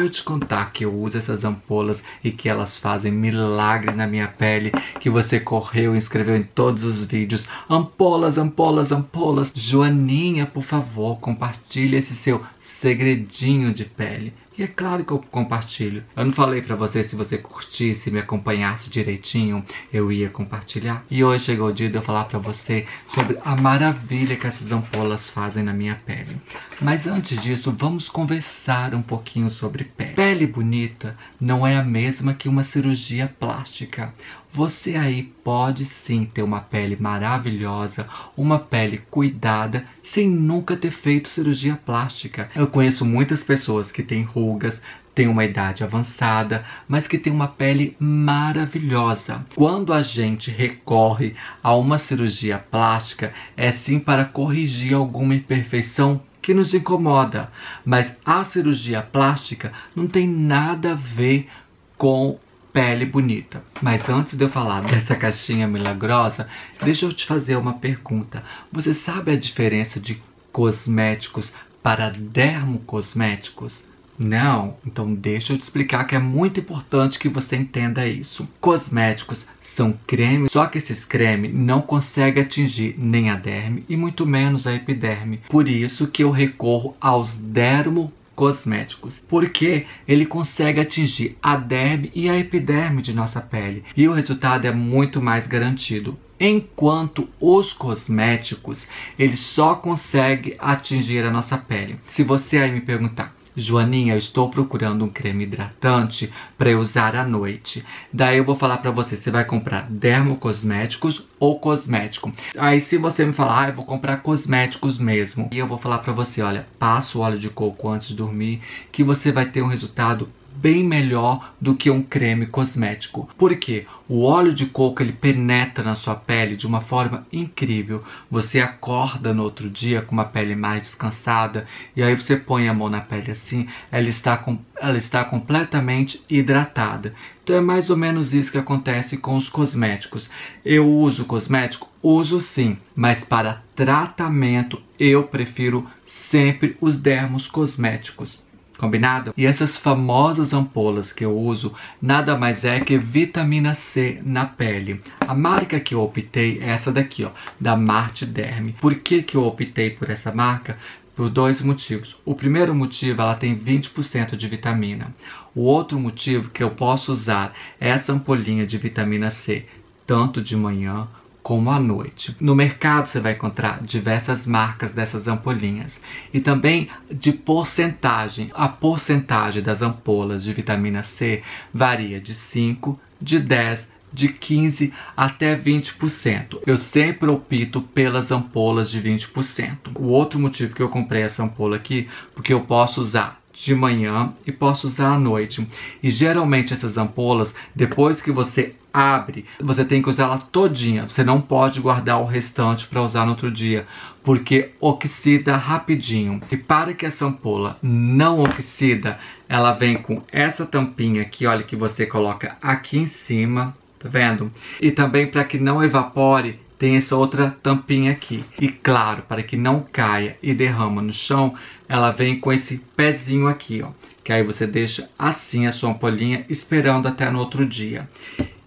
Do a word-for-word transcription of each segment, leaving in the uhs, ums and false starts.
Para de contar que eu uso essas ampolas e que elas fazem milagre na minha pele, que você correu e escreveu em todos os vídeos. Ampolas, ampolas, ampolas. Joaninha, por favor, compartilhe esse seu segredinho de pele. E é claro que eu compartilho. Eu não falei pra você, se você curtisse, me acompanhasse direitinho, eu ia compartilhar. E hoje chegou o dia de eu falar pra você sobre a maravilha que essas ampolas fazem na minha pele. Mas antes disso, vamos conversar um pouquinho sobre pele. Pele bonita não é a mesma que uma cirurgia plástica. Você aí pode sim ter uma pele maravilhosa, uma pele cuidada, sem nunca ter feito cirurgia plástica. Eu conheço muitas pessoas que têm rugas, tem uma idade avançada, mas que tem uma pele maravilhosa. Quando a gente recorre a uma cirurgia plástica, é sim para corrigir alguma imperfeição que nos incomoda, mas a cirurgia plástica não tem nada a ver com pele bonita. Mas antes de eu falar dessa caixinha milagrosa, deixa eu te fazer uma pergunta. Você sabe a diferença de cosméticos para dermocosméticos? Não? Então deixa eu te explicar, que é muito importante que você entenda isso. Cosméticos são cremes, só que esses cremes não conseguem atingir nem a derme e muito menos a epiderme. Por isso que eu recorro aos dermocosméticos, porque ele consegue atingir a derme e a epiderme de nossa pele, e o resultado é muito mais garantido. Enquanto os cosméticos, ele só consegue atingir a nossa pele. Se você aí me perguntar: Joaninha, eu estou procurando um creme hidratante para usar à noite. Daí eu vou falar para você, você vai comprar dermocosméticos ou cosmético? Aí se você me falar, ah, eu vou comprar cosméticos mesmo. E eu vou falar para você, olha, passa o óleo de coco antes de dormir, que você vai ter um resultado bem melhor do que um creme cosmético. Por quê? O óleo de coco, ele penetra na sua pele de uma forma incrível. Você acorda no outro dia com uma pele mais descansada, e aí você põe a mão na pele assim, ela está, com, ela está completamente hidratada. Então é mais ou menos isso que acontece com os cosméticos. Eu uso cosmético? Uso sim, mas para tratamento eu prefiro sempre os dermos cosméticos. Combinado? E essas famosas ampolas que eu uso nada mais é que vitamina C na pele. A marca que eu optei é essa daqui, ó, da Marti Derm. Por que que eu optei por essa marca? Por dois motivos. O primeiro motivo, ela tem vinte por cento de vitamina. O outro motivo, que eu posso usar essa ampolinha de vitamina C tanto de manhã como à noite. No mercado você vai encontrar diversas marcas dessas ampolinhas, e também de porcentagem. A porcentagem das ampolas de vitamina C varia de cinco por cento, de dez por cento, de quinze por cento até vinte por cento. Eu sempre opto pelas ampolas de vinte por cento. O outro motivo que eu comprei essa ampola aqui, porque eu posso usar de manhã e posso usar à noite. E geralmente essas ampolas, depois que você abre, você tem que usar ela todinha. Você não pode guardar o restante para usar no outro dia, porque oxida rapidinho. E para que essa ampola não oxida, ela vem com essa tampinha aqui, olha, que você coloca aqui em cima, tá vendo? E também, para que não evapore, tem essa outra tampinha aqui. E claro, para que não caia e derrama no chão, ela vem com esse pezinho aqui, ó, que aí você deixa assim a sua ampolinha, esperando até no outro dia.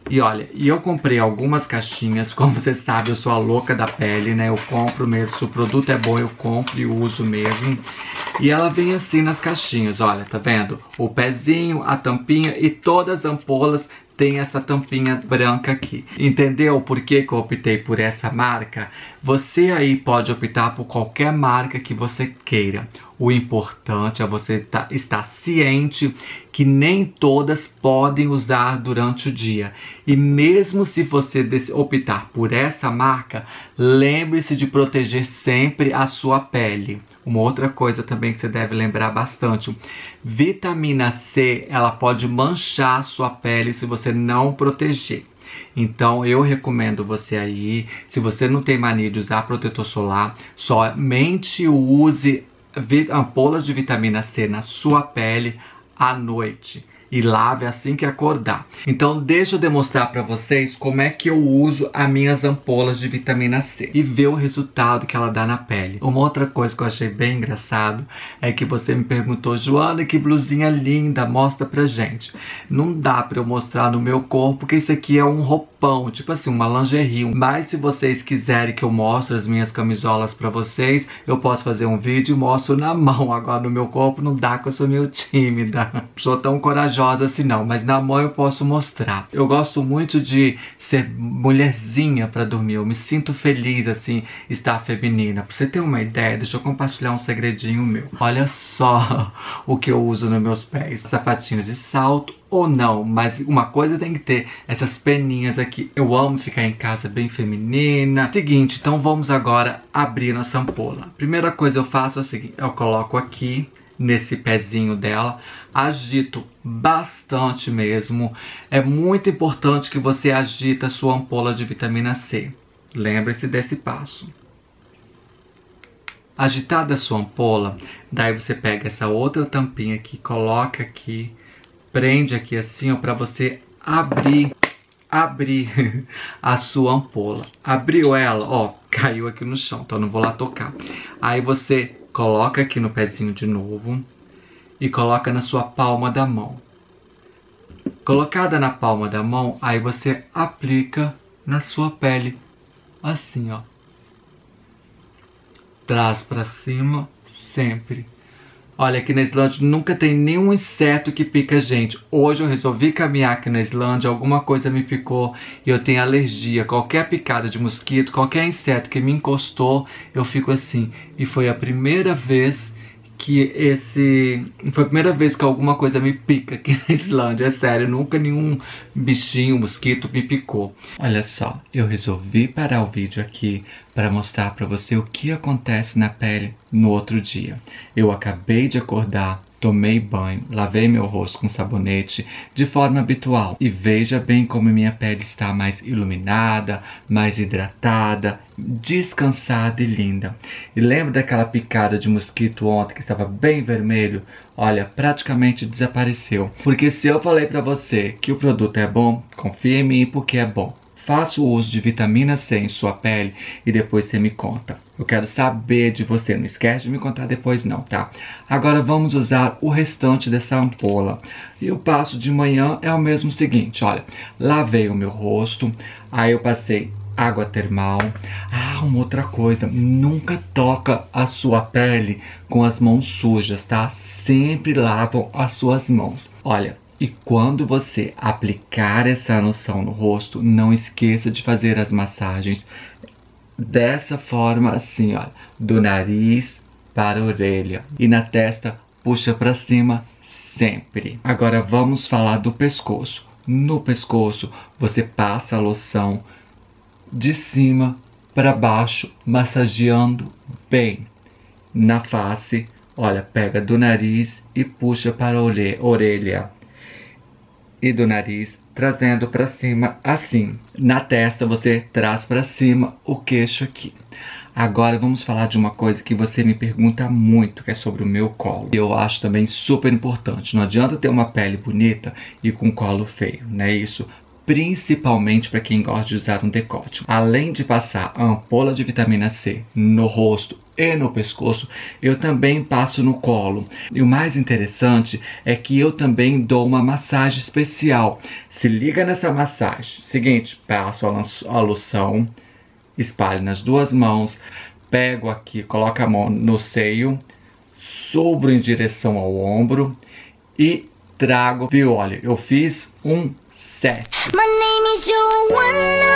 E olha, e eu comprei algumas caixinhas. Como você sabe, eu sou a louca da pele, né? Eu compro mesmo, se o produto é bom eu compro e uso mesmo. E ela vem assim nas caixinhas, olha, tá vendo? O pezinho, a tampinha, e todas as ampolas tem essa tampinha branca aqui. Entendeu por que que eu optei por essa marca? Você aí pode optar por qualquer marca que você queira. O importante é você tá, estar ciente que nem todas podem usar durante o dia. E mesmo se você optar por essa marca, lembre-se de proteger sempre a sua pele. Uma outra coisa também que você deve lembrar bastante: vitamina C, ela pode manchar a sua pele se você não proteger. Então eu recomendo você aí, se você não tem mania de usar protetor solar, somente use ampolas de vitamina C na sua pele à noite. e lave assim que acordar. Então deixa eu demonstrar pra vocês como é que eu uso as minhas ampolas de vitamina C e ver o resultado que ela dá na pele. Uma outra coisa que eu achei bem engraçado é que você me perguntou: Joana, que blusinha linda, mostra pra gente. Não dá pra eu mostrar no meu corpo, porque isso aqui é um roupão, tipo assim, uma lingerie. Mas se vocês quiserem que eu mostre as minhas camisolas pra vocês, eu posso fazer um vídeo e mostro na mão. Agora no meu corpo não dá, que eu sou meio tímida, não sou tão corajosa assim não, mas na mão eu posso mostrar. Eu gosto muito de ser mulherzinha pra dormir, eu me sinto feliz assim, estar feminina. Pra você ter uma ideia, deixa eu compartilhar um segredinho meu. Olha só o que eu uso nos meus pés: sapatinhos de salto ou não, mas uma coisa tem que ter, essas peninhas aqui. Eu amo ficar em casa bem feminina. Seguinte, então vamos agora abrir nossa ampola. Primeira coisa eu faço é o seguinte: eu coloco aqui nesse pezinho dela, agito bastante mesmo. É muito importante que você agite a sua ampola de vitamina C. Lembre-se desse passo. Agitada a sua ampola, daí você pega essa outra tampinha aqui, coloca aqui, prende aqui assim, ó, pra você abrir, abrir a sua ampola. Abriu ela, ó, caiu aqui no chão, então eu não vou lá tocar. Aí você coloca aqui no pezinho de novo e coloca na sua palma da mão. Colocada na palma da mão, aí você aplica na sua pele, assim, ó. Traz pra cima, sempre. Olha, aqui na Islândia nunca tem nenhum inseto que pica a gente. Hoje eu resolvi caminhar aqui na Islândia, alguma coisa me picou e eu tenho alergia. Qualquer picada de mosquito, qualquer inseto que me encostou, eu fico assim. E foi a primeira vez que esse... Foi a primeira vez que alguma coisa me pica aqui na Islândia, é sério. Nunca nenhum bichinho, mosquito me picou. Olha só, eu resolvi parar o vídeo aqui para mostrar para você o que acontece na pele no outro dia. Eu acabei de acordar, tomei banho, lavei meu rosto com sabonete de forma habitual. E veja bem como minha pele está mais iluminada, mais hidratada, descansada e linda. E lembra daquela picada de mosquito ontem que estava bem vermelho? Olha, praticamente desapareceu. Porque se eu falei para você que o produto é bom, confia em mim porque é bom. Faça o uso de vitamina C em sua pele e depois você me conta. Eu quero saber de você, não esquece de me contar depois não, tá? Agora vamos usar o restante dessa ampola. E o passo de manhã é o mesmo seguinte, olha. Lavei o meu rosto, aí eu passei água termal. Ah, uma outra coisa, nunca toca a sua pele com as mãos sujas, tá? Sempre lavam as suas mãos. Olha. E quando você aplicar essa noção no rosto, não esqueça de fazer as massagens dessa forma assim, olha, do nariz para a orelha. E na testa, puxa para cima sempre. Agora vamos falar do pescoço. No pescoço, você passa a loção de cima para baixo, massageando bem. Na face, olha, pega do nariz e puxa para a orelha. E do nariz, trazendo para cima assim. Na testa você traz para cima o queixo aqui. Agora vamos falar de uma coisa que você me pergunta muito, que é sobre o meu colo. Eu acho também super importante. Não adianta ter uma pele bonita e com colo feio, não é isso? Principalmente para quem gosta de usar um decote. Além de passar a ampola de vitamina C no rosto e no pescoço, eu também passo no colo. E o mais interessante é que eu também dou uma massagem especial. Se liga nessa massagem. Seguinte, passo a loção, espalho nas duas mãos, pego aqui, coloco a mão no seio, sobro em direção ao ombro e trago. E olha, eu fiz um set. My name is Joanna.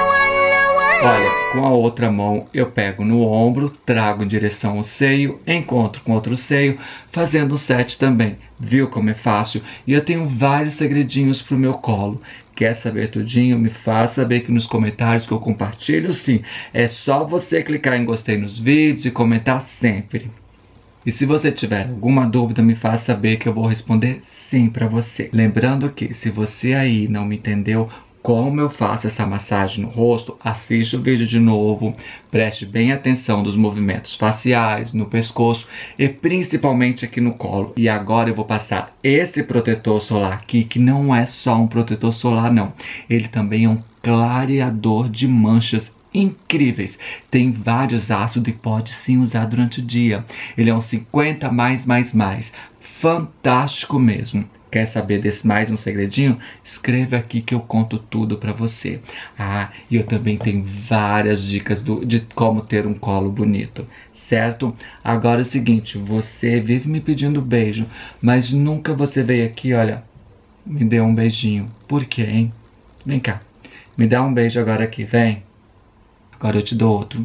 Olha, com a outra mão eu pego no ombro, trago em direção ao seio, encontro com outro seio, fazendo um set também. Viu como é fácil? E eu tenho vários segredinhos pro meu colo. Quer saber tudinho? Me faz saber aqui nos comentários que eu compartilho, sim. É só você clicar em gostei nos vídeos e comentar sempre. E se você tiver alguma dúvida, me faz saber que eu vou responder sim pra você. Lembrando que se você aí não me entendeu, como eu faço essa massagem no rosto, assiste o vídeo de novo, preste bem atenção nos movimentos faciais, no pescoço e principalmente aqui no colo. E agora eu vou passar esse protetor solar aqui, que não é só um protetor solar não, ele também é um clareador de manchas incríveis, tem vários ácidos e pode sim usar durante o dia. Ele é um cinquenta mais mais mais, fantástico mesmo. Quer saber desse mais um segredinho? Escreve aqui que eu conto tudo pra você. Ah, e eu também tenho várias dicas do, de como ter um colo bonito, certo? Agora é o seguinte, você vive me pedindo beijo, mas nunca você veio aqui, olha, me deu um beijinho. Por quê, hein? Vem cá, me dá um beijo agora aqui, vem. Agora eu te dou outro.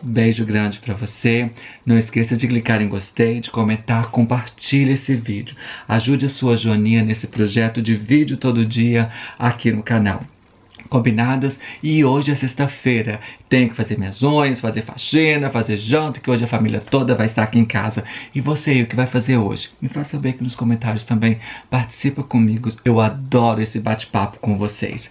Beijo grande pra você. Não esqueça de clicar em gostei, de comentar, compartilhe esse vídeo. Ajude a sua Joaninha nesse projeto de vídeo todo dia aqui no canal. Combinadas? E hoje é sexta-feira. Tenho que fazer minhas unhas, fazer faxina, fazer janta, que hoje a família toda vai estar aqui em casa. E você aí, o que vai fazer hoje? Me faz saber aqui nos comentários também. Participa comigo. Eu adoro esse bate-papo com vocês.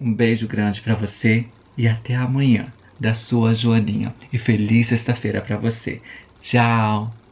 Um beijo grande pra você e até amanhã. Da sua Joaninha. E feliz sexta-feira pra você. Tchau!